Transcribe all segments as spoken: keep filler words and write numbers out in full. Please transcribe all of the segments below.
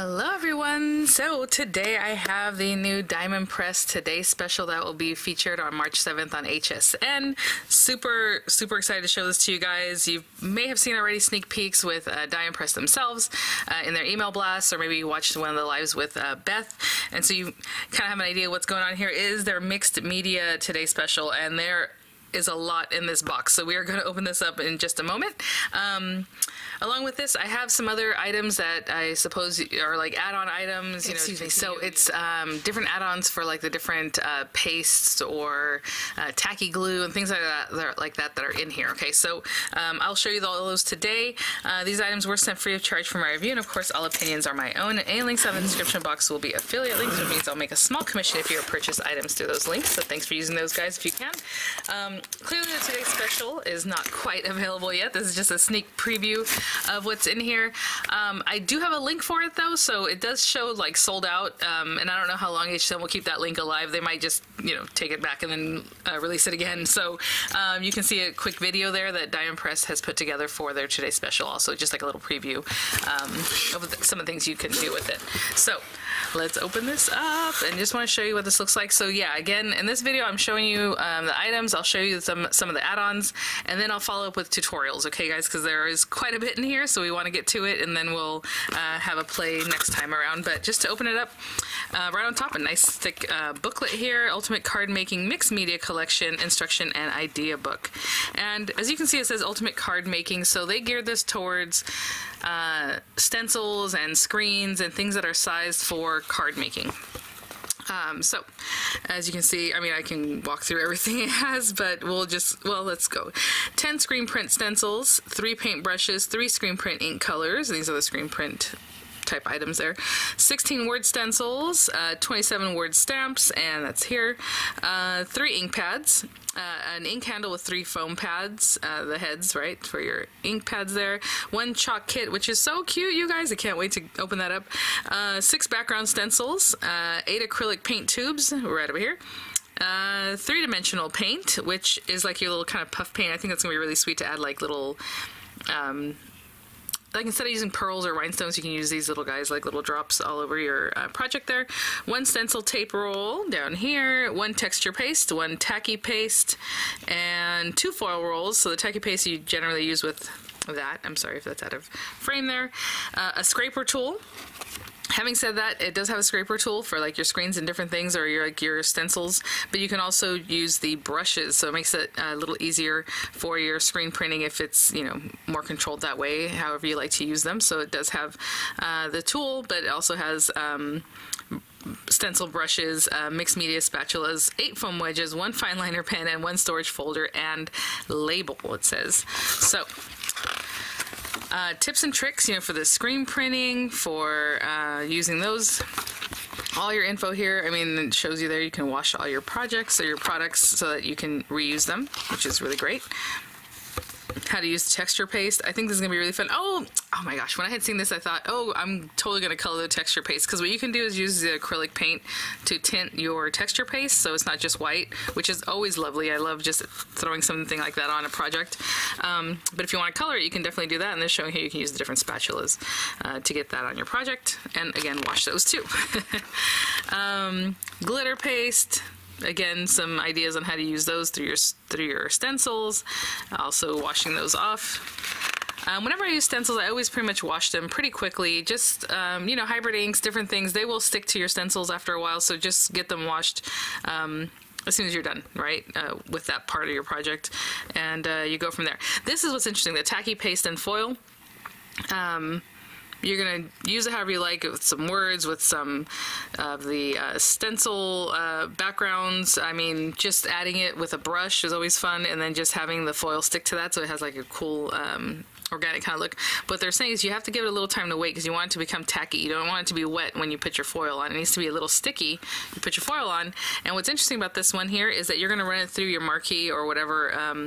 Hello everyone. So today I have the new Diamond Press Today special that will be featured on March seventh on H S N. Super, super excited to show this to you guys. You may have seen already sneak peeks with uh, Diamond Press themselves uh, in their email blasts, or maybe you watched one of the lives with uh, Beth. And so you kind of have an idea what's going on here. It is their mixed media Today special, and they're is a lot in this box, so we are going to open this up in just a moment. Um, along with this, I have some other items that I suppose are like add-on items, you know. Excuse me. So it's um, different add-ons for like the different uh, pastes or uh, tacky glue and things like that, that are, like that that are in here. Okay, so um, I'll show you all those today. Uh, these items were sent free of charge for my review, and of course all opinions are my own. Any links on the description box will be affiliate links, which means I'll make a small commission if you purchase items through those links, so thanks for using those guys if you can. Um, Clearly the Today special is not quite available yet. This is just a sneak preview of what's in here. Um, I do have a link for it though, so it does show like sold out, um, and I don't know how long H S N will keep that link alive. They might just, you know, take it back and then uh, release it again. So um, you can see a quick video there that Diamond Press has put together for their Today special, also just like a little preview um, of some of the things you can do with it. So let's open this up, and just want to show you what this looks like. So yeah, again, in this video I'm showing you um, the items. I'll show you some some of the add-ons, and then I'll follow up with tutorials, okay guys, because there is quite a bit in here, so we want to get to it, and then we'll uh, have a play next time around. But just to open it up, uh, right on top, a nice thick uh, booklet here, Ultimate Card Making Mixed Media Collection Instruction and Idea Book. And as you can see, it says Ultimate Card Making, so they geared this towards uh, stencils and screens and things that are sized for card making. Um, so, as you can see, I mean, I can walk through everything it has, but we'll just, well, let's go. ten screen print stencils, three paint brushes, three screen print ink colors. These are the screen print type items there. sixteen word stencils, uh, twenty-seven word stamps, and that's here. Uh, three ink pads, uh, an ink handle with three foam pads, uh, the heads, right, for your ink pads there. One chalk kit, which is so cute, you guys. I can't wait to open that up. Uh, six background stencils, uh, eight acrylic paint tubes, right over here. Uh, three-dimensional paint, which is like your little kind of puff paint. I think that's going to be really sweet to add like little... Um, Like instead of using pearls or rhinestones, you can use these little guys, like little drops all over your uh, project there. One stencil tape roll down here, one texture paste, one tacky paste, and two foil rolls. So the tacky paste you generally use with that. I'm sorry if that's out of frame there. Uh, a scraper tool. Having said that, it does have a scraper tool for like your screens and different things, or your like your stencils, but you can also use the brushes, so it makes it a little easier for your screen printing if it's, you know, more controlled that way, however you like to use them. So it does have uh, the tool, but it also has um, stencil brushes, uh, mixed media spatulas, eight foam wedges, one fine liner pen, and one storage folder and label, it says. So Uh, tips and tricks, you know, for the screen printing, for uh, using those. All your info here. I mean, it shows you there you can wash all your projects or your products so that you can reuse them, which is really great. How to use texture paste. I think this is going to be really fun. Oh, oh my gosh. When I had seen this, I thought, oh, I'm totally going to color the texture paste, because what you can do is use the acrylic paint to tint your texture paste, so it's not just white, which is always lovely. I love just throwing something like that on a project. Um, but if you want to color it, you can definitely do that. And they're showing here you can use the different spatulas uh, to get that on your project. And again, wash those too. um, glitter paste. Again, some ideas on how to use those through your through your stencils. Also washing those off. Um, whenever I use stencils, I always pretty much wash them pretty quickly. Just, um, you know, hybrid inks, different things. They will stick to your stencils after a while, so just get them washed um, as soon as you're done, right, uh, with that part of your project. And uh, you go from there. This is what's interesting, the tacky paste and foil. Um, You're going to use it however you like, with some words, with some of uh, the uh, stencil uh, backgrounds. I mean, just adding it with a brush is always fun, and then just having the foil stick to that so it has like a cool um, organic kind of look. But what they're saying is you have to give it a little time to wait, because you want it to become tacky. You don't want it to be wet when you put your foil on. It needs to be a little sticky. You put your foil on, and what's interesting about this one here is that you're going to run it through your marquee or whatever um,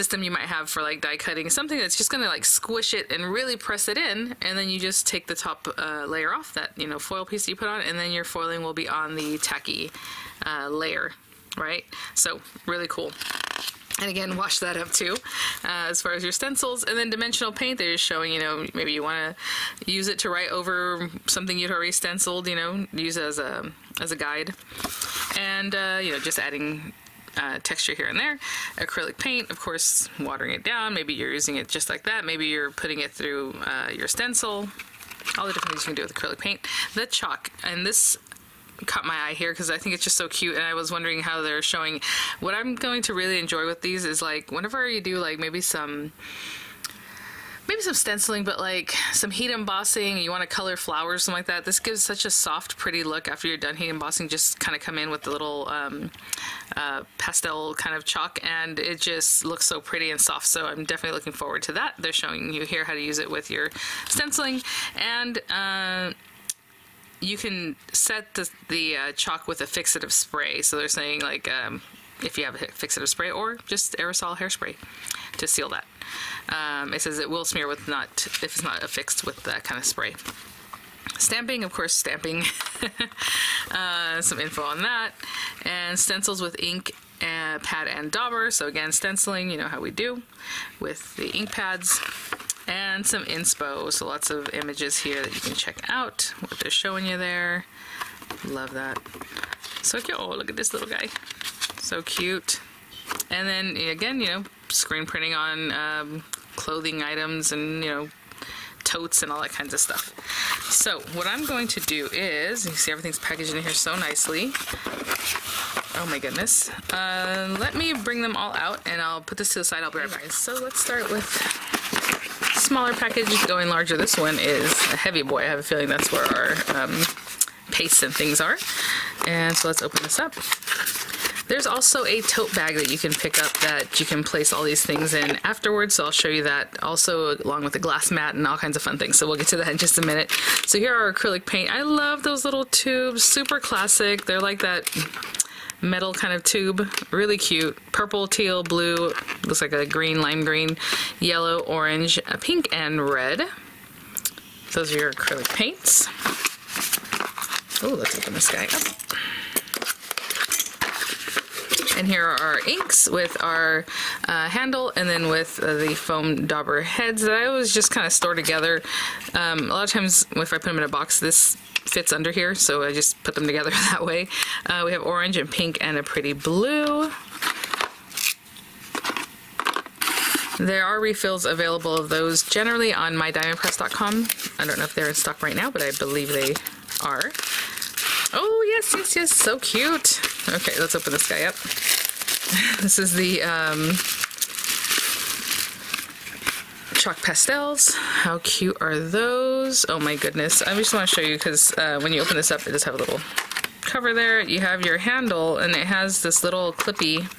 system you might have for like die cutting, something that's just gonna like squish it and really press it in, and then you just take the top uh, layer off that, you know, foil piece that you put on, and then your foiling will be on the tacky uh, layer, right? So really cool. And again, wash that up too, uh, as far as your stencils. And then dimensional paint, they're just showing, you know, maybe you want to use it to write over something you'd already stenciled, you know, use it as a, as a guide. And, uh, you know, just adding uh, texture here and there. Acrylic paint, of course, watering it down. Maybe you're using it just like that. Maybe you're putting it through uh, your stencil. All the different things you can do with acrylic paint. The chalk, and this caught my eye here because I think it's just so cute, and I was wondering how they're showing. What I'm going to really enjoy with these is, like, whenever you do, like, maybe some maybe some stenciling, but like some heat embossing, you want to color flowers, something like that, this gives such a soft, pretty look after you're done heat embossing. Just kind of come in with the little um, uh, pastel kind of chalk, and it just looks so pretty and soft, so I'm definitely looking forward to that. They're showing you here how to use it with your stenciling, and uh, you can set the, the uh, chalk with a fixative spray, so they're saying, like, um, if you have a fixative spray or just aerosol hairspray to seal that. Um, it says it will smear with not, if it's not affixed with that kind of spray. Stamping, of course, stamping. uh, some info on that. And stencils with ink, and pad, and dauber. So again, stenciling, you know how we do with the ink pads. And some inspo, so lots of images here that you can check out, what they're showing you there. Love that. So cute. Oh, look at this little guy. So cute. And then again, you know, screen printing on um, clothing items and, you know, totes and all that kinds of stuff. So what I'm going to do is, you see everything's packaged in here so nicely. Oh my goodness. Uh, let me bring them all out and I'll put this to the side. I'll be right back. So let's start with smaller package going larger. This one is a heavy boy. I have a feeling that's where our um, pastes and things are. And so let's open this up. There's also a tote bag that you can pick up that you can place all these things in afterwards, so I'll show you that also, along with a glass mat and all kinds of fun things, so we'll get to that in just a minute. So here are acrylic paint. I love those little tubes, super classic. They're like that metal kind of tube, really cute. Purple, teal, blue, looks like a green, lime green, yellow, orange, a pink, and red. Those are your acrylic paints. Oh, let's open this guy up. And here are our inks with our uh, handle, and then with uh, the foam dauber heads that I always just kind of store together. Um, a lot of times if I put them in a box, this fits under here, so I just put them together that way. Uh, we have orange and pink and a pretty blue. There are refills available of those generally on my diamond press dot com. I don't know if they're in stock right now, but I believe they are. Oh, yes, yes, yes, so cute. Okay, let's open this guy up. This is the um, chalk pastels. How cute are those? Oh my goodness. I just want to show you because uh, when you open this up, it does have a little cover there. You have your handle, and it has this little clippy.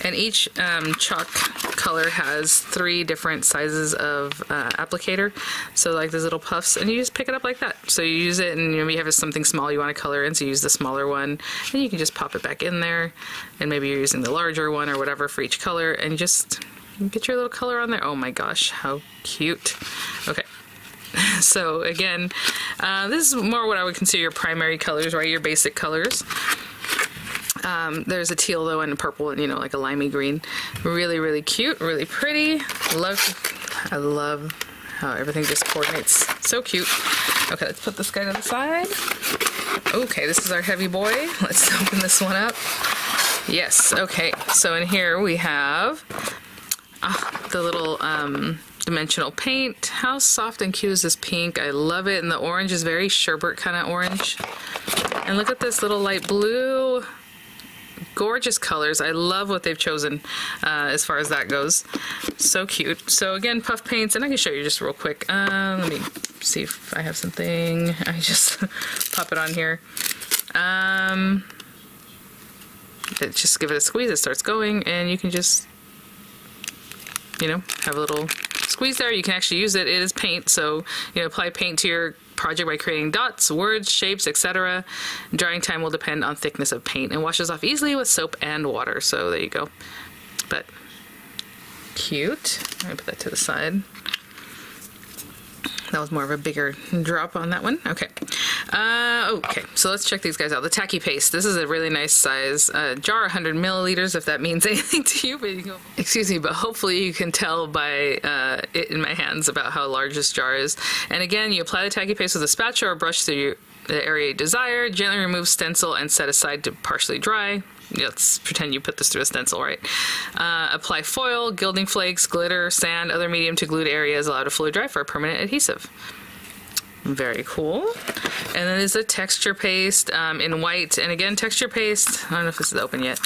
And each um, chalk color has three different sizes of uh, applicator. So like those little puffs, and you just pick it up like that. So you use it, and maybe you have something small you want to color in, so you use the smaller one. And you can just pop it back in there, and maybe you're using the larger one or whatever for each color, and just get your little color on there. Oh my gosh, how cute. Okay. So again, uh, this is more what I would consider your primary colors, right? Your basic colors. Um, there's a teal though, and a purple, and, you know, like a limey green. Really, really cute, really pretty. Love, I love how everything just coordinates. So cute. Okay, let's put this guy to the side. Okay, this is our heavy boy. Let's open this one up. Yes, okay, so in here we have uh, the little um, dimensional paint. How soft and cute is this pink? I love it, and the orange is very sherbet kind of orange. And look at this little light blue. Gorgeous colors. I love what they've chosen uh, as far as that goes. So cute. So again, puff paints, and I can show you just real quick. Uh, let me see if I have something. I just pop it on here. Um, it, just give it a squeeze. It starts going, and you can just, you know, have a little squeeze there. You can actually use it. It is paint, so, you know, apply paint to your project by creating dots, words, shapes, et cetera. Drying time will depend on thickness of paint, and washes off easily with soap and water. So there you go. But cute. I'm gonna put that to the side. That was more of a bigger drop on that one. Okay. Uh, okay, so let's check these guys out. The Tacky Paste. This is a really nice size uh, jar, one hundred milliliters, if that means anything to you. But you can, excuse me, but hopefully you can tell by uh, it in my hands about how large this jar is. And again, you apply the Tacky Paste with a spatula or brush through your, the area you desire. Gently remove stencil and set aside to partially dry. Let's pretend you put this through a stencil, right? Uh, apply foil, gilding flakes, glitter, sand, other medium to glued areas. Allow to fully dry for a permanent adhesive. Very cool. And then there's a texture paste um, in white. And again, texture paste, I don't know if this is open yet.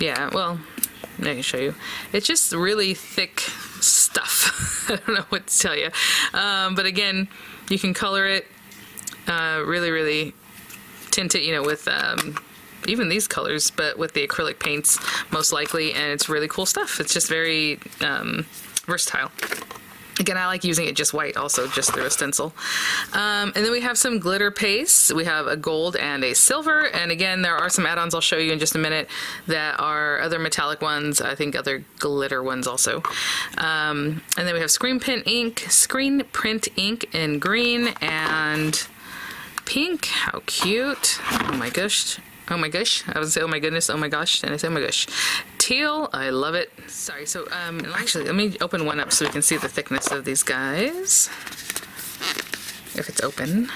Yeah, well, I can show you. It's just really thick stuff. I don't know what to tell you. Um, but again, you can color it, uh, really, really tint it, you know, with um, even these colors, but with the acrylic paints most likely. And it's really cool stuff. It's just very um, versatile. Again, I like using it just white, also just through a stencil. Um, and then we have some glitter paste. We have a gold and a silver. And again, there are some add-ons I'll show you in just a minute that are other metallic ones, I think other glitter ones also. Um, and then we have screen print ink, screen print ink in green and pink. How cute. Oh my gosh. Oh my gosh. I was saying, oh my goodness, oh my gosh, and I said, oh my gosh. Teal, I love it. Sorry, so um, actually, let me open one up so we can see the thickness of these guys. If it's open.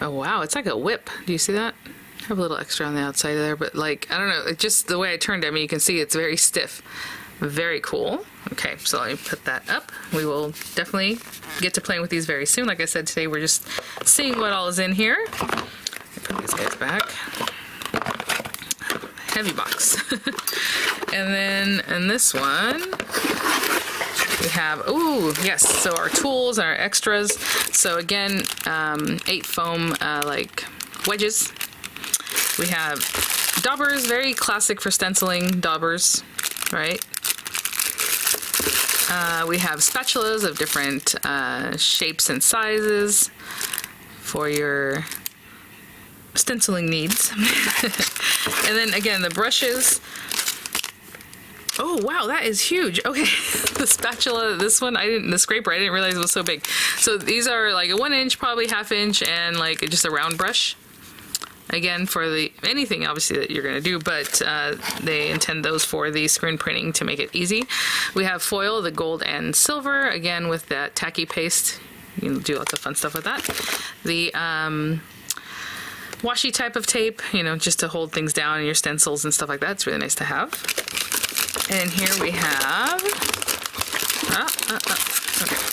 Oh wow, it's like a whip. Do you see that? I have a little extra on the outside there, but like, I don't know, it just the way I turned it, I mean, you can see it's very stiff. Very cool. Okay, so let me put that up. We will definitely get to playing with these very soon. Like I said, today we're just seeing what all is in here. Put these guys back. Heavy box. And then in this one, we have, ooh, yes, so our tools and our extras. So again, um, eight foam, uh, like, wedges. We have daubers, very classic for stenciling daubers, right? Uh, we have spatulas of different uh, shapes and sizes for your stenciling needs. And then again, the brushes. Oh wow, that is huge. Okay, the spatula, this one, I didn't, the scraper, I didn't realize it was so big. So these are like a one inch, probably half inch, and like just a round brush. Again, for the anything obviously that you're gonna do, but uh, they intend those for the screen printing to make it easy. We have foil, the gold and silver, again with that tacky paste. You can do lots of fun stuff with that. The um, washi type of tape, you know, just to hold things down in your stencils and stuff like that. It's really nice to have. And here we have, oh, oh, oh, okay.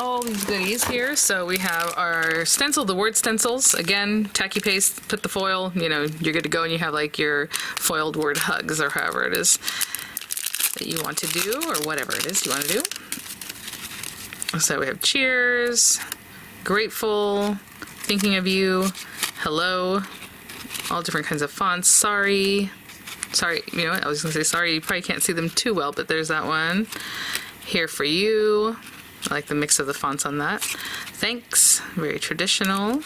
All these goodies here. So we have our stencil, the word stencils, again, tacky paste, put the foil, you know, you're good to go, and you have like your foiled word hugs or however it is that you want to do, or whatever it is you want to do. So we have cheers, grateful, thinking of you, hello, all different kinds of fonts, sorry, sorry, you know what, I was gonna say sorry, you probably can't see them too well, but there's that one, here for you. I like the mix of the fonts on that. Thanks, very traditional.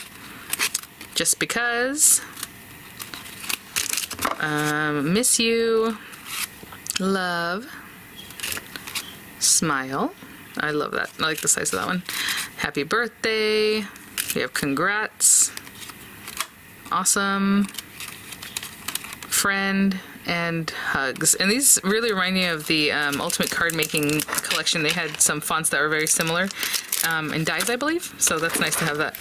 Just because. Um, miss you. Love. Smile. I love that. I like the size of that one. Happy birthday. We have congrats. Awesome. Friend. And hugs. And these really remind me of the um, Ultimate Card Making collection. They had some fonts that were very similar um, in dyes, I believe. So that's nice to have that.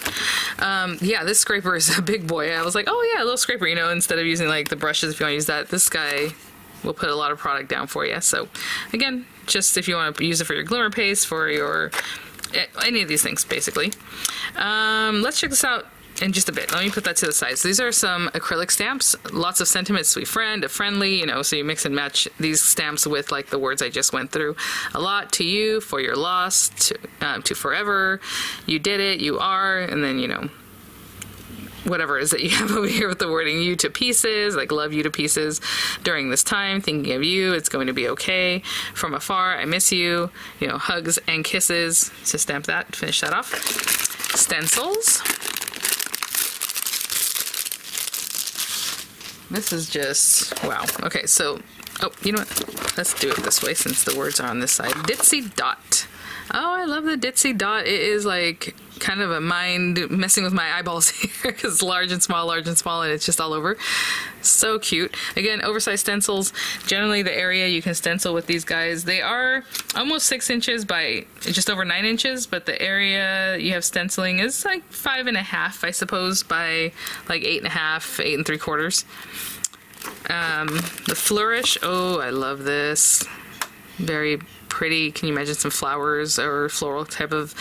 Um, yeah, this scraper is a big boy. I was like, oh yeah, a little scraper, you know, instead of using like the brushes if you want to use that. This guy will put a lot of product down for you. So again, just if you want to use it for your glimmer paste, for your, any of these things basically. Um, let's check this out in just a bit. Let me put that to the side. So these are some acrylic stamps. Lots of sentiments, sweet friend, a friendly, you know, so you mix and match these stamps with like the words I just went through. A lot, to you, for your loss, to, um, to forever, you did it, you are, and then, you know, whatever it is that you have over here with the wording, you to pieces, like love you to pieces, during this time, thinking of you, it's going to be okay, from afar, I miss you, you know, hugs and kisses. So stamp that, finish that off. Stencils. This is just, wow. Okay, so Oh, you know what? Let's do it this way since the words are on this side. Ditzy Dot. Oh, I love the Ditzy Dot. It is like kind of a mind messing with my eyeballs here because it's large and small, large and small, and it's just all over. So cute. Again, oversized stencils. Generally, the area you can stencil with these guys, they are almost six inches by just over nine inches, but the area you have stenciling is like five and a half, I suppose, by like eight and a half, eight and three quarters. Um, the Flourish. Oh, I love this. Very pretty. Can you imagine some flowers or floral type of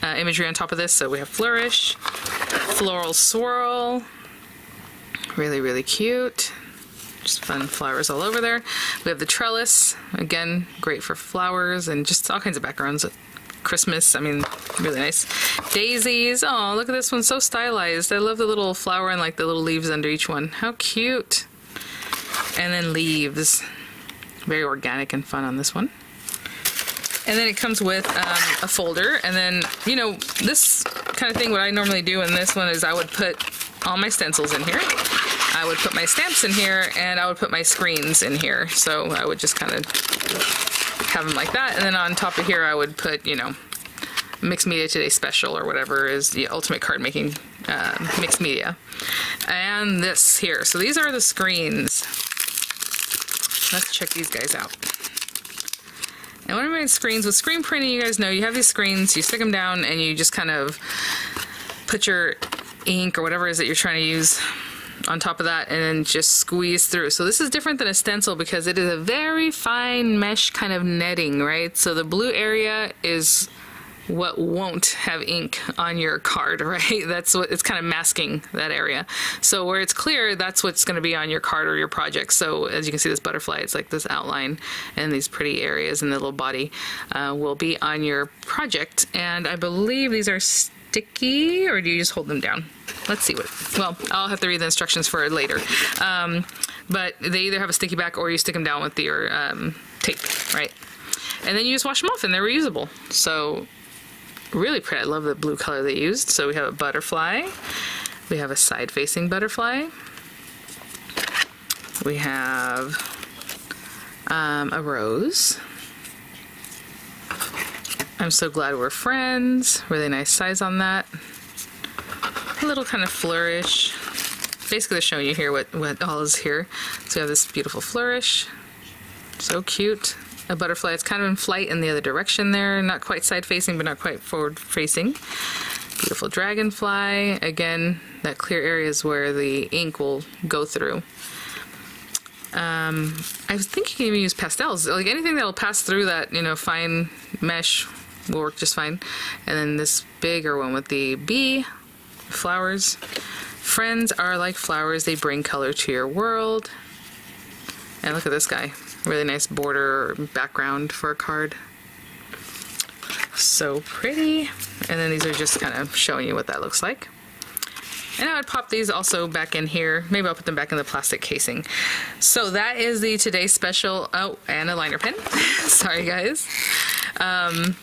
uh, imagery on top of this? So we have Flourish, Floral Swirl, really really cute, just fun flowers all over there. We have the Trellis, again great for flowers and just all kinds of backgrounds. Christmas, I mean, really nice. Daisies, oh look at this one, so stylized. I love the little flower and like the little leaves under each one, how cute. And then leaves, very organic and fun on this one. And then it comes with um, a folder, and then, you know, this kind of thing, what I normally do in this one is I would put all my stencils in here, I would put my stamps in here, and I would put my screens in here. So I would just kind of have them like that, and then on top of here I would put, you know, Mixed Media Today Special or whatever is the ultimate card making uh, mixed media. And this here, so these are the screens. Let's check these guys out. And one of my screens with screen printing, you guys know you have these screens, you stick them down and you just kind of put your ink or whatever it is that you're trying to use on top of that and then just squeeze through. So this is different than a stencil because it is a very fine mesh kind of netting, right? So the blue area is what won't have ink on your card, right? That's what it's kind of masking, that area. So where it's clear, that's what's going to be on your card or your project. So as you can see, this butterfly, it's like this outline and these pretty areas and the little body uh, will be on your project. And I believe these are sticky, or do you just hold them down? Let's see what, well, I'll have to read the instructions for it later. Um, but they either have a sticky back or you stick them down with your um, tape, right? And then you just wash them off and they're reusable. So really pretty. I love the blue color they used. So we have a butterfly, we have a side-facing butterfly, we have um, a rose. I'm so glad we're friends. Really nice size on that. A little kind of flourish. Basically they're showing you here what, what all is here. So we have this beautiful flourish. So cute. A butterfly, it's kind of in flight in the other direction there, not quite side-facing but not quite forward-facing. Beautiful dragonfly, again that clear area is where the ink will go through. Um, I think you can even use pastels, like anything that will pass through that, you know, fine mesh will work just fine. And then this bigger one with the bee, flowers. Friends are like flowers, they bring color to your world. And look at this guy. Really nice border background for a card. So pretty. And then these are just kind of showing you what that looks like. And I would pop these also back in here. Maybe I'll put them back in the plastic casing. So that is the Today Special. Oh, and a liner pen. Sorry, guys. Um,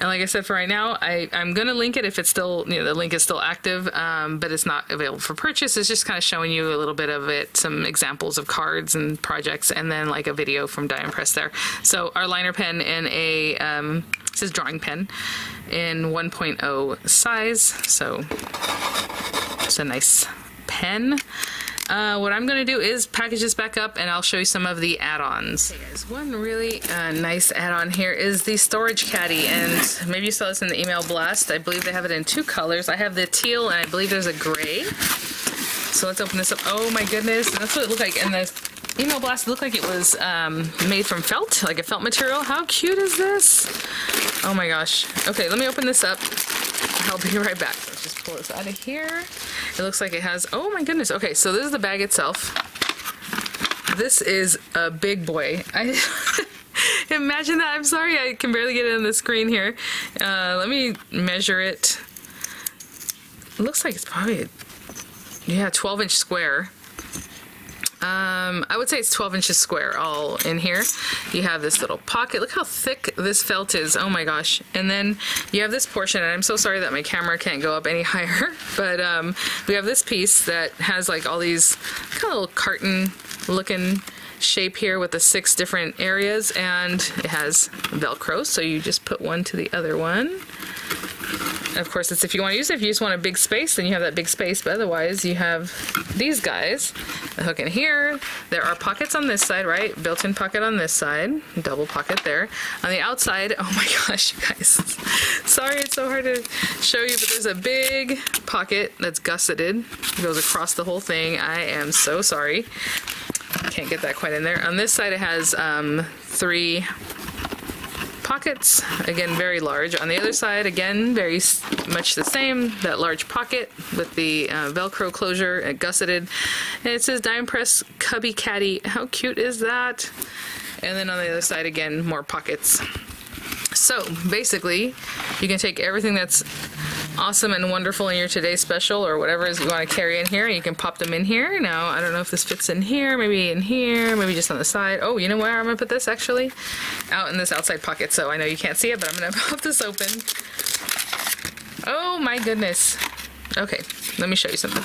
and like I said, for right now, I, I'm going to link it if it's still, you know, the link is still active, um, but it's not available for purchase. It's just kind of showing you a little bit of it, some examples of cards and projects, and then like a video from Diamond Press there. So our liner pen in a, um, it says drawing pen in one point oh size. So it's a nice pen. Uh, what I'm going to do is package this back up and I'll show you some of the add-ons. Hey guys, one really uh, nice add-on here is the storage caddy, and maybe you saw this in the email blast. I believe they have it in two colors. I have the teal and I believe there's a gray. So let's open this up. Oh my goodness, that's what it looked like in the email blast. It looked like it was um, made from felt, like a felt material. How cute is this? Oh my gosh. Okay, let me open this up. I'll be right back. Let's just pull this out of here. It looks like it has, oh my goodness. Okay, so this is the bag itself. This is a big boy. I imagine that. I'm sorry, I can barely get it on the screen here. Uh, let me measure it. It looks like it's probably, yeah, twelve inch square. Um, I would say it's twelve inches square all in here. You have this little pocket. Look how thick this felt is. Oh my gosh. And then you have this portion, and I'm so sorry that my camera can't go up any higher, but um, we have this piece that has like all these kind of little carton looking shape here with the six different areas, and it has Velcro, so you just put one to the other one. Of course, it's if you want to use it. If you just want a big space, then you have that big space, but otherwise you have these guys. The hook in here. There are pockets on this side, right? Built-in pocket on this side. Double pocket there. On the outside, oh my gosh, you guys. Sorry it's so hard to show you, but there's a big pocket that's gusseted. It goes across the whole thing. I am so sorry. Can't get that quite in there. On this side, it has um, three pockets, again very large. On the other side, again very much the same, that large pocket with the uh, Velcro closure and gusseted, and it says Diamond Press Cubby Caddy. How cute is that? And then on the other side, again, more pockets. So basically you can take everything that's awesome and wonderful in your today's special or whatever it is you want to carry in here, and you can pop them in here. Now, I don't know if this fits in here, maybe in here, maybe just on the side. Oh, you know where I'm going to put this, actually? Out in this outside pocket, so I know you can't see it, but I'm going to pop this open. Oh my goodness. Okay, let me show you something.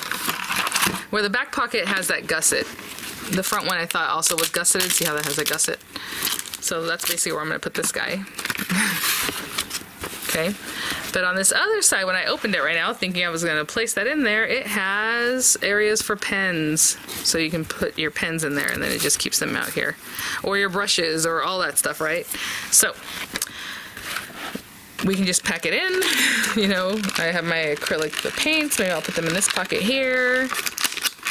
Where the back pocket has that gusset. The front one I thought also was gusseted. See how that has a gusset? So that's basically where I'm going to put this guy. Okay. But on this other side, when I opened it right now, thinking I was going to place that in there, it has areas for pens. So you can put your pens in there, and then it just keeps them out here. Or your brushes, or all that stuff, right? So we can just pack it in. You know, I have my acrylic, the paints. Maybe I'll put them in this pocket here.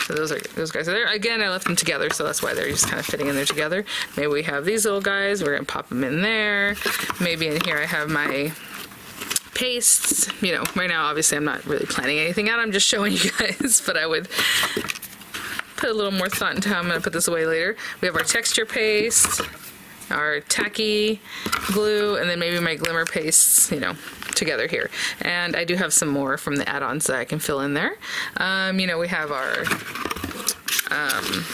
So those are those guys are there. Again, I left them together, so that's why they're just kind of fitting in there together. Maybe we have these little guys. We're going to pop them in there. Maybe in here I have my pastes. You know, right now, obviously, I'm not really planning anything out. I'm just showing you guys, but I would put a little more thought into how I'm going to put this away later. We have our texture paste, our tacky glue, and then maybe my glimmer pastes, you know, together here. And I do have some more from the add-ons that I can fill in there. Um, you know, we have our um,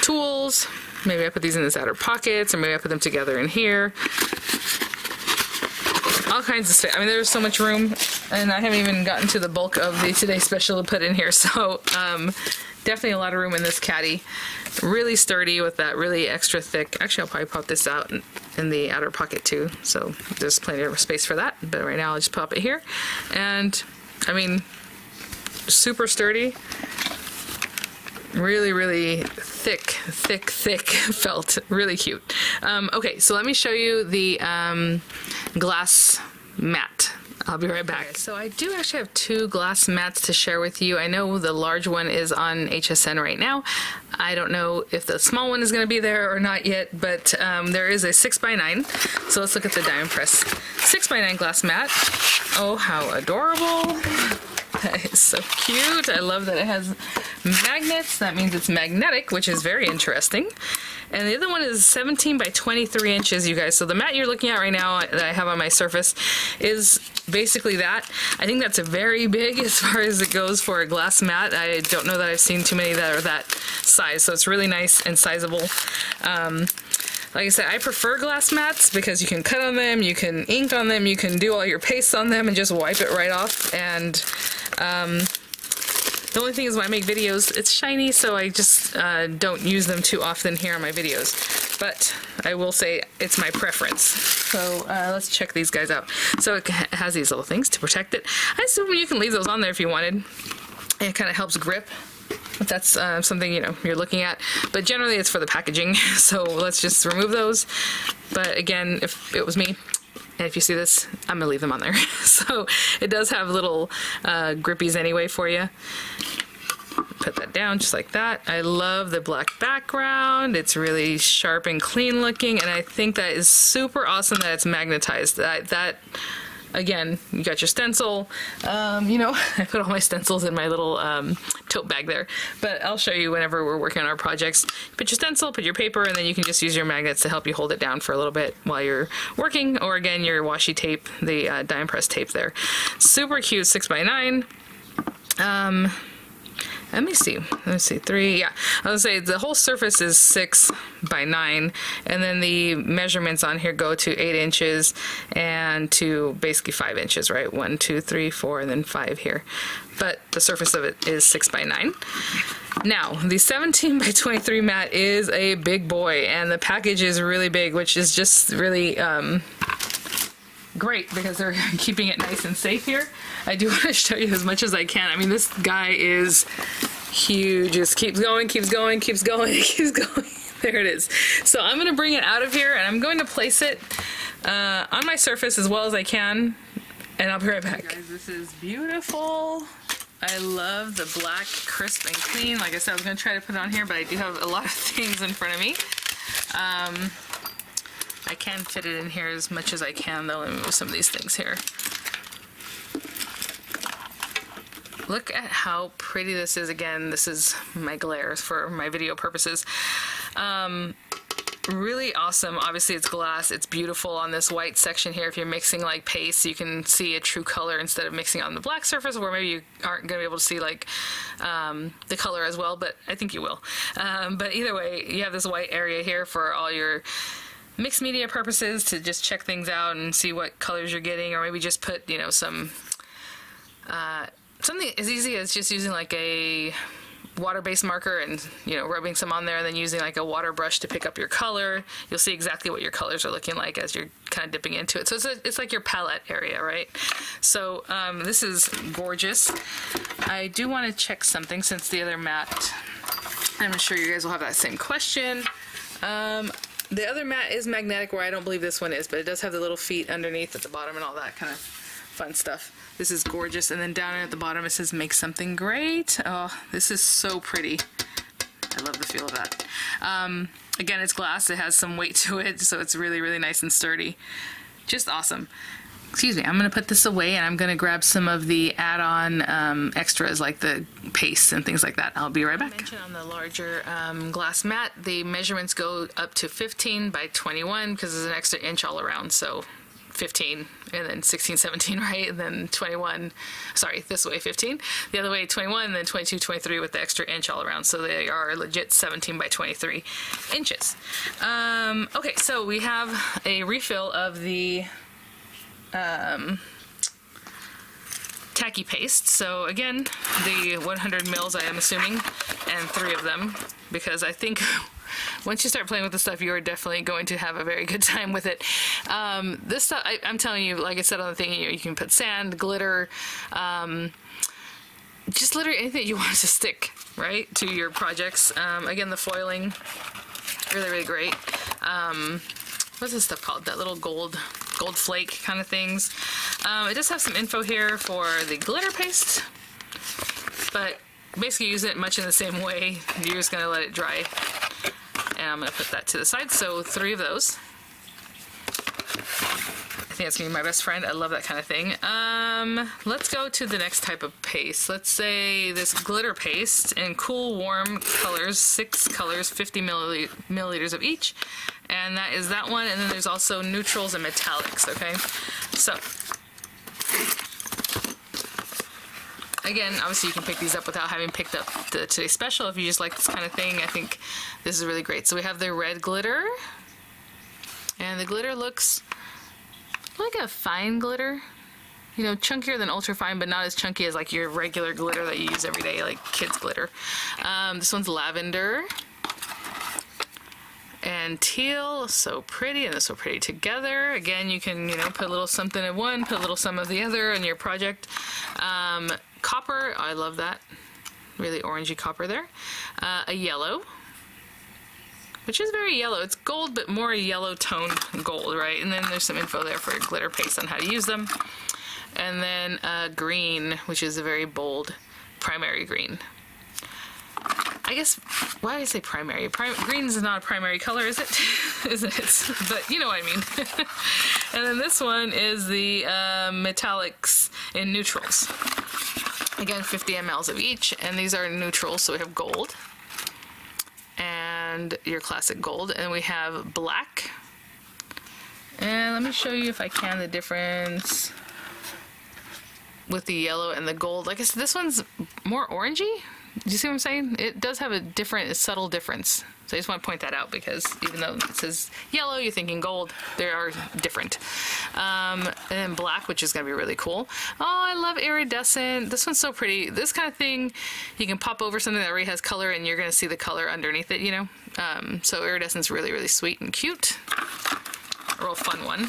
tools. Maybe I put these in this outer pockets, or maybe I put them together in here. All kinds of stuff. I mean, there's so much room, and I haven't even gotten to the bulk of the Today Special to put in here, so um, definitely a lot of room in this caddy. Really sturdy with that really extra thick. Actually, I'll probably pop this out in, in the outer pocket too, so there's plenty of space for that, but right now I'll just pop it here. And, I mean, super sturdy. Really, really thick, thick, thick felt. Really cute. Um, okay, so let me show you the um, glass mat. I'll be right back. So I do actually have two glass mats to share with you. I know the large one is on H S N right now. I don't know if the small one is going to be there or not yet, but um, there is a six by nine. So let's look at the Diamond Press six by nine glass mat. Oh, how adorable. That is so cute. I love that it has magnets. That means it's magnetic, which is very interesting. And the other one is seventeen by twenty-three inches, you guys. So the mat you're looking at right now that I have on my surface is basically that. I think that's a very big as far as it goes for a glass mat. I don't know that I've seen too many that are that size. So it's really nice and sizable. Um, Like I said, I prefer glass mats because you can cut on them, you can ink on them, you can do all your pastes on them and just wipe it right off. And um, the only thing is when I make videos, it's shiny, so I just uh, don't use them too often here on my videos. But I will say it's my preference. So uh, let's check these guys out. So it has these little things to protect it. I assume you can leave those on there if you wanted. It kind of helps grip. If that's uh, something, you know, you're looking at, but generally it's for the packaging, so let's just remove those. But again, if it was me, and if you see this, I'm gonna leave them on there. So it does have little uh, grippies anyway for you. Put that down just like that. I love the black background. It's really sharp and clean looking, and I think that is super awesome that it's magnetized. That that. Again, you got your stencil. Um, you know, I put all my stencils in my little um, tote bag there, but I'll show you whenever we're working on our projects. Put your stencil, put your paper, and then you can just use your magnets to help you hold it down for a little bit while you're working, or again, your washi tape, the uh, Diamond Press tape there. Super cute, six by nine. Um, Let me see. Let's see. Three. Yeah. I was going to say the whole surface is six by nine, and then the measurements on here go to eight inches and to basically five inches, right? One, two, three, four, and then five here. But the surface of it is six by nine. Now, the seventeen by twenty-three mat is a big boy, and the package is really big, which is just really um, great because they're keeping it nice and safe here. I do want to show you as much as I can. I mean, this guy is huge. Just keeps going, keeps going, keeps going, keeps going. There it is. So I'm going to bring it out of here, and I'm going to place it uh, on my surface as well as I can, and I'll be right back. Hey guys, this is beautiful. I love the black, crisp and clean. Like I said, I was going to try to put it on here, but I do have a lot of things in front of me. Um, I can fit it in here as much as I can, though. Let me move some of these things here. Look at how pretty this is. Again, this is my glare for my video purposes. Um, really awesome. Obviously, it's glass. It's beautiful on this white section here. If you're mixing like paste, you can see a true color instead of mixing on the black surface, where maybe you aren't going to be able to see like um, the color as well, but I think you will. Um, but either way, you have this white area here for all your mixed media purposes to just check things out and see what colors you're getting, or maybe just put, you know, some... Uh, something as easy as just using like a water-based marker and, you know, rubbing some on there, and then using like a water brush to pick up your color. You'll see exactly what your colors are looking like as you're kind of dipping into it. So it's, a, it's like your palette area, right? So um, this is gorgeous. I do want to check something since the other mat, I'm sure you guys will have that same question. Um, the other mat is magnetic, where I don't believe this one is, but it does have the little feet underneath at the bottom and all that kind of fun stuff. This is gorgeous. And then down at the bottom it says make something great. Oh, this is so pretty. I love the feel of that. Um, again, it's glass. It has some weight to it, so it's really, really nice and sturdy. Just awesome. Excuse me. I'm going to put this away, and I'm going to grab some of the add-on um, extras like the paste and things like that. I'll be right back. I mentioned on the larger um, glass mat, the measurements go up to fifteen by twenty-one because there's an extra inch all around. So fifteen, and then sixteen, seventeen, right, and then twenty-one, sorry, this way fifteen, the other way twenty-one, and then twenty-two, twenty-three with the extra inch all around, so they are legit seventeen by twenty-three inches. Um, okay, so we have a refill of the um, tacky paste. So again, the one hundred mils, I am assuming, and three of them, because I think once you start playing with this stuff, you are definitely going to have a very good time with it. Um, this stuff, I, I'm telling you, like I said on the thing, you know, you can put sand, glitter, um, just literally anything you want to stick, right, to your projects. Um, again, the foiling, really, really great. Um, what's this stuff called? That little gold, gold flake kind of things. Um, it does have some info here for the glitter paste, but basically use it much in the same way. You're just going to let it dry. And I'm going to put that to the side, so three of those. I think that's going to be my best friend. I love that kind of thing. Um, let's go to the next type of paste. Let's say this glitter paste in cool, warm colors, six colors, fifty milliliters of each. And that is that one, and then there's also neutrals and metallics, okay? So, again, obviously you can pick these up without having picked up the today's special. If you just like this kind of thing, I think this is really great. So we have the red glitter, and the glitter looks like a fine glitter. You know, chunkier than ultra fine, but not as chunky as like your regular glitter that you use every day, like kids glitter. Um, this one's lavender and teal, so pretty, and this will pretty together. Again, you can, you know, put a little something in one, put a little some of the other in your project. Um, Copper, I love that. Really orangey copper there. Uh, a yellow, which is very yellow. It's gold, but more yellow toned gold, right? And then there's some info there for glitter paste on how to use them. And then uh, green, which is a very bold primary green. I guess, why did I say primary? Prim green is not a primary color, is it? Isn't it? But you know what I mean. And then this one is the uh, metallics in neutrals. Again, fifty mils of each, and these are neutrals, so we have gold, and your classic gold, and we have black, and let me show you if I can the difference with the yellow and the gold. Like I said, this one's more orangey, Do you see what I'm saying? It does have a different, a subtle difference. So I just want to point that out, because even though it says yellow, you're thinking gold. They are different. Um, and then black, which is going to be really cool. Oh, I love iridescent. This one's so pretty. This kind of thing, you can pop over something that already has color and you're going to see the color underneath it, you know? Um, so iridescent's really, really sweet and cute. A real fun one.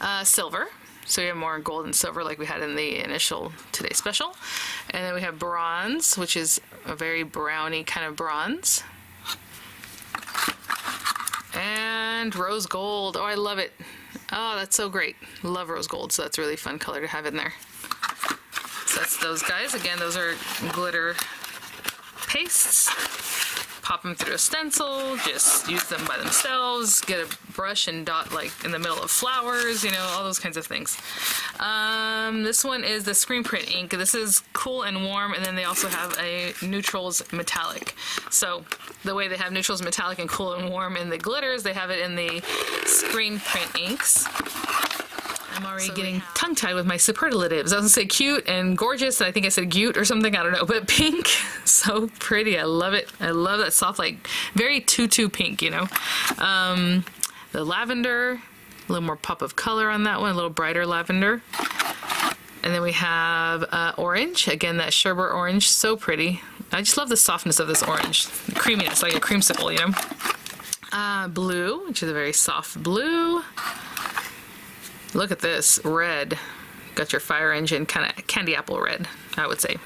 Uh, silver. So we have more gold and silver like we had in the initial today special. And then we have bronze, which is a very browny kind of bronze. And rose gold. Oh, I love it. Oh, that's so great. Love rose gold. So that's a really fun color to have in there. So that's those guys. Again, those are glitter pastes. Pop them through a stencil, just use them by themselves, get a brush and dot like in the middle of flowers, you know, all those kinds of things. Um, this one is the screen print ink. This is cool and warm, and then they also have a neutrals metallic. So the way they have neutrals metallic and cool and warm in the glitters, they have it in the screen print inks. I'm already so getting tongue-tied with my superlatives. I was going to say cute and gorgeous, and I think I said cute or something, I don't know, but pink, so pretty. I love it. I love that soft, like, very tutu pink, you know. Um, the lavender, a little more pop of color on that one, a little brighter lavender. And then we have uh, orange, again, that sherbet orange, so pretty. I just love the softness of this orange, the creaminess, like a creamsicle, you know. Uh, blue, which is a very soft blue. Look at this red. Got your fire engine kind of candy apple red, I would say.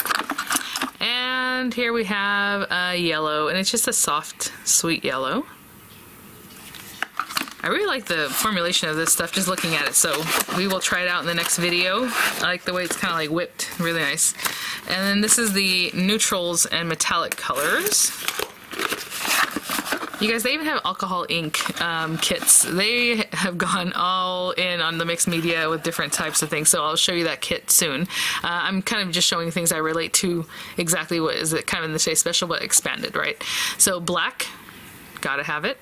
And here we have a yellow, and it's just a soft, sweet yellow. I really like the formulation of this stuff, just looking at it, so we will try it out in the next video. I like the way it's kind of like whipped, really nice. And then this is the neutrals and metallic colors. You guys, they even have alcohol ink um, kits. They have gone all in on the mixed media with different types of things, so I'll show you that kit soon. Uh, I'm kind of just showing things I relate to exactly what is it kind of in the Today Special, but expanded, right? So black, gotta have it.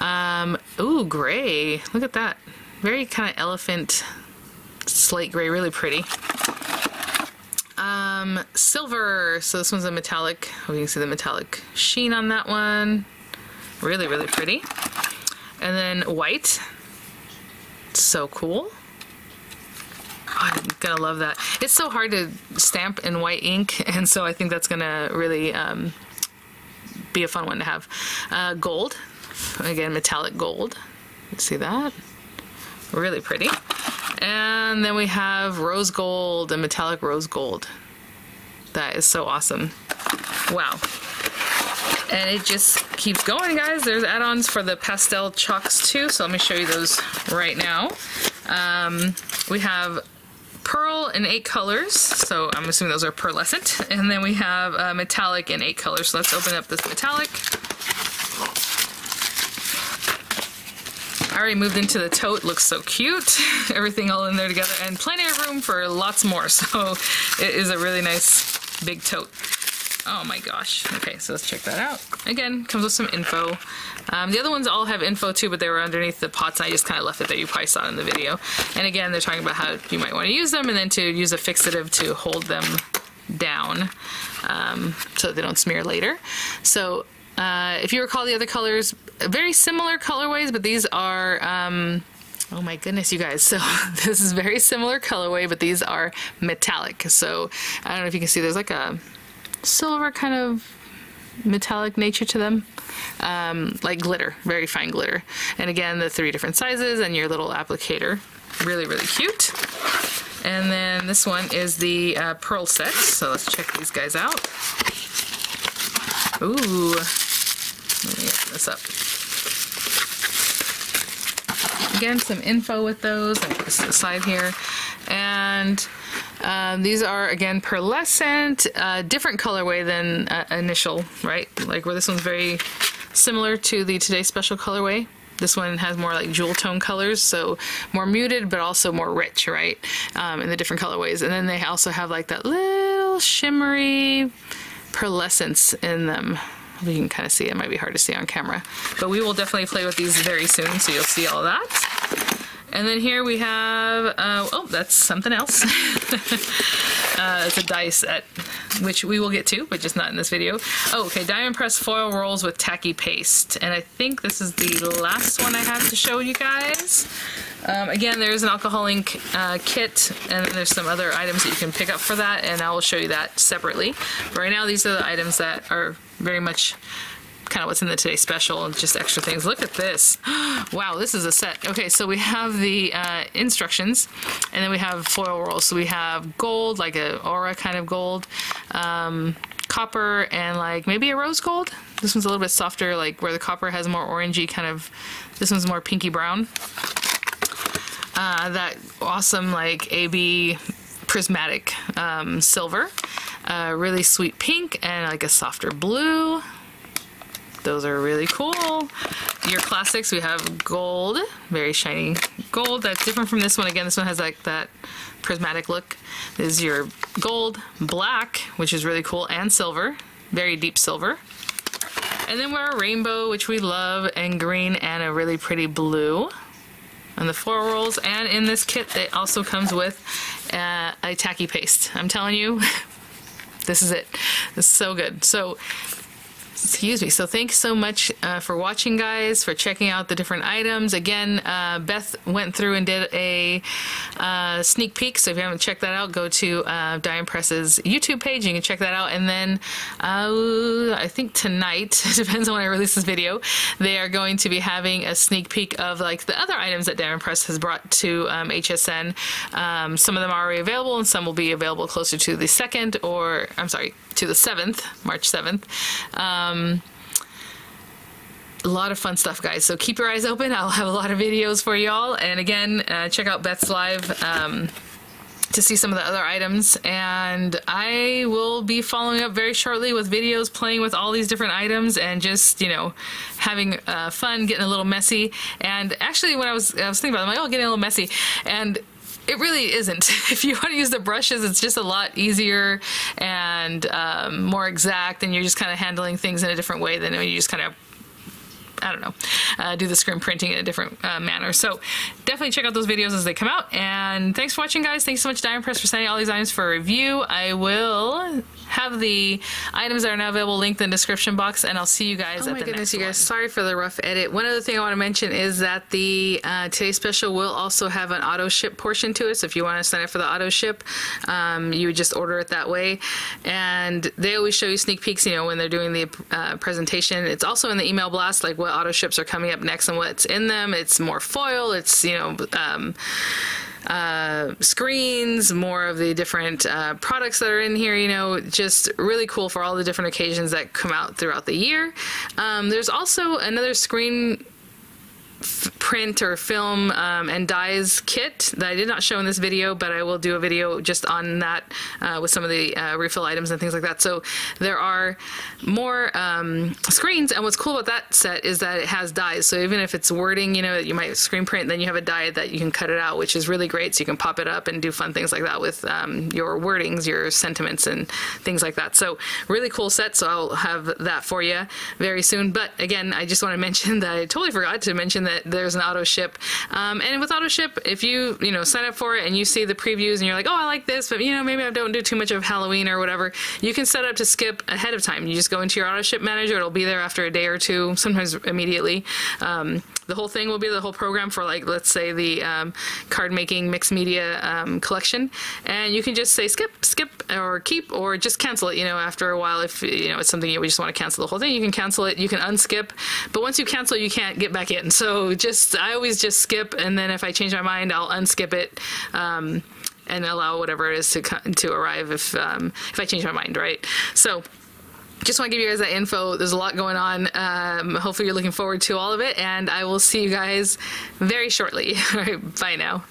Um, ooh, gray, look at that. Very kind of elephant, slate gray, really pretty. Um, silver, so this one's a metallic, oh, you can see the metallic sheen on that one. Really, really pretty. And then white, so cool. Oh, I'm gonna love that. It's so hard to stamp in white ink, and so I think that's gonna really um, be a fun one to have. Uh, gold, again, metallic gold. You see that? Really pretty. And then we have rose gold and metallic rose gold. That is so awesome. Wow. And it just keeps going, guys. There's add-ons for the pastel chalks too, so let me show you those right now. Um, we have pearl in eight colors, so I'm assuming those are pearlescent. And then we have uh, metallic in eight colors, so let's open up this metallic. I already moved into the tote, looks so cute. Everything all in there together, and plenty of room for lots more, so it is a really nice big tote. Oh my gosh. Okay, so let's check that out. Again, comes with some info. Um, the other ones all have info too, but they were underneath the pots, and I just kind of left it there. You probably saw it in the video. And again, they're talking about how you might want to use them, and then to use a fixative to hold them down um, so that they don't smear later. So Uh, if you recall the other colors, very similar colorways, but these are, um, oh my goodness, you guys. So this is very similar colorway, but these are metallic. So I don't know if you can see, there's like a silver kind of metallic nature to them, um, like glitter, very fine glitter. And again, the three different sizes and your little applicator. Really, really cute. And then this one is the uh, pearl set. So let's check these guys out. Ooh. Let me open this up. Again, some info with those. I'll put this aside here. And um, these are, again, pearlescent, uh, different colorway than uh, initial, right? Like where this one's very similar to the Today Special colorway. This one has more like jewel tone colors, so more muted, but also more rich, right? Um, in the different colorways. And then they also have like that little shimmery pearlescence in them. You can kind of see it. It might be hard to see on camera, but we will definitely play with these very soon, so you'll see all that. And then here we have, uh, oh, that's something else. uh, it's a die set, which we will get to, but just not in this video. Oh, okay, Diamond Press foil rolls with tacky paste. And I think this is the last one I have to show you guys. Um, again, there's an alcohol ink uh, kit, and then there's some other items that you can pick up for that, and I will show you that separately. But right now, these are the items that are very much kind of what's in the Today Special and just extra things. Look at this. Wow, this is a set. Okay, so we have the uh, instructions, and then we have foil rolls. So we have gold, like an aura kind of gold, um, copper, and like maybe a rose gold. This one's a little bit softer, like where the copper has more orangey kind of, this one's more pinky brown. Uh, that awesome like A B prismatic um, silver, uh, really sweet pink, and like a softer blue. Those are really cool. Your classics, we have gold, very shiny gold. That's different from this one. Again, this one has like that prismatic look. This is your gold, black, which is really cool, and silver, very deep silver. And then we're a rainbow, which we love, and green, and a really pretty blue on the foil rolls. And in this kit, it also comes with uh, a tacky paste. I'm telling you, this is it. It's so good. So, excuse me. So thanks so much uh, for watching, guys, for checking out the different items. Again, uh, Beth went through and did a uh, sneak peek, so if you haven't checked that out, go to uh, Diamond Press's YouTube page. You can check that out. And then uh, I think tonight, depends on when I release this video, they are going to be having a sneak peek of like the other items that Diamond Press has brought to um, H S N. Um, some of them are already available, and some will be available closer to the second, or I'm sorry, to the seventh, March seventh. Um, Um, a lot of fun stuff, guys, so keep your eyes open. I'll have a lot of videos for y'all, and again, uh, check out Beth's live um, to see some of the other items, and I will be following up very shortly with videos playing with all these different items and just, you know, having uh, fun, getting a little messy. And actually, when I was, I was thinking about it, I'm like, oh, getting a little messy, and it really isn't. If you want to use the brushes, it's just a lot easier and um, more exact, and you're just kind of handling things in a different way than when you just kind of, I don't know, uh, do the screen printing in a different uh, manner. So definitely check out those videos as they come out. And thanks for watching, guys. Thanks so much, Diamond Press, for sending all these items for a review. I will have the items that are now available linked in the description box, and I'll see you guys oh at the goodness, next you guys. One. Sorry for the rough edit. One other thing I want to mention is that the uh, Today Special will also have an auto ship portion to it. So if you want to sign up for the auto ship, um, you would just order it that way. And they always show you sneak peeks, you know, when they're doing the uh, presentation. It's also in the email blast, like what auto ships are coming up next and what's in them. It's more foil, it's, you know, um, uh, screens, more of the different uh, products that are in here, you know, just really cool for all the different occasions that come out throughout the year. Um, there's also another screen print or film um, and dies kit that I did not show in this video, but I will do a video just on that uh, with some of the uh, refill items and things like that. So there are more um, screens, and what's cool about that set is that it has dies. So even if it's wording, you know, that you might screen print, then you have a die that you can cut it out, which is really great. So you can pop it up and do fun things like that with um, your wordings, your sentiments, and things like that. So really cool set. So I'll have that for you very soon. But again, I just want to mention that I totally forgot to mention that that there's an auto ship, um, and with auto ship, if you you know sign up for it and you see the previews and you're like, oh, I like this, but you know maybe I don't do too much of Halloween or whatever, you can set up to skip ahead of time. You just go into your auto ship manager. It'll be there after a day or two, sometimes immediately. Um, the whole thing will be the whole program for, like, let's say the um, card making mixed media um, collection, and you can just say skip, skip, or keep, or just cancel it. You know, after a while, if you know it's something you just want to cancel the whole thing, you can cancel it. You can unskip, but once you cancel, you can't get back in. So So just, I always just skip, and then if I change my mind, I'll unskip it um, and allow whatever it is to to arrive if um, if I change my mind, right? So just want to give you guys that info. There's a lot going on. Um, hopefully you're looking forward to all of it, and I will see you guys very shortly. All right, bye now.